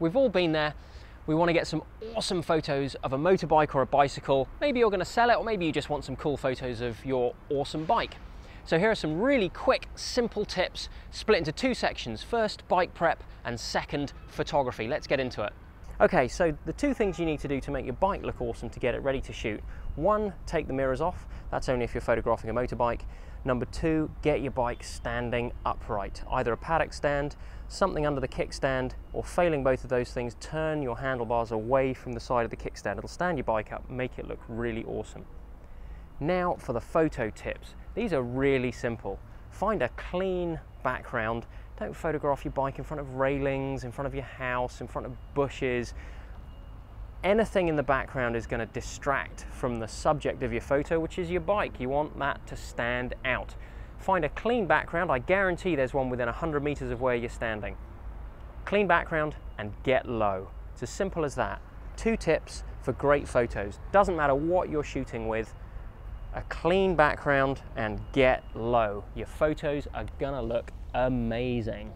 We've all been there. We want to get some awesome photos of a motorbike or a bicycle. Maybe you're going to sell it, or maybe you just want some cool photos of your awesome bike. So here are some really quick, simple tips split into two sections. First, bike prep, and second, photography. Let's get into it. Okay, so the two things you need to do to make your bike look awesome to get it ready to shoot. One, take the mirrors off. That's only if you're photographing a motorbike. Number two, get your bike standing upright. Either a paddock stand, something under the kickstand, or failing both of those things, turn your handlebars away from the side of the kickstand. It'll stand your bike up, make it look really awesome. Now for the photo tips. These are really simple. Find a clean background. Don't photograph your bike in front of railings, in front of your house, in front of bushes. Anything in the background is going to distract from the subject of your photo, which is your bike. You want that to stand out. Find a clean background. I guarantee there's one within 100 meters of where you're standing. Clean background and get low. It's as simple as that. Two tips for great photos. Doesn't matter what you're shooting with, a clean background and get low. Your photos are gonna look amazing.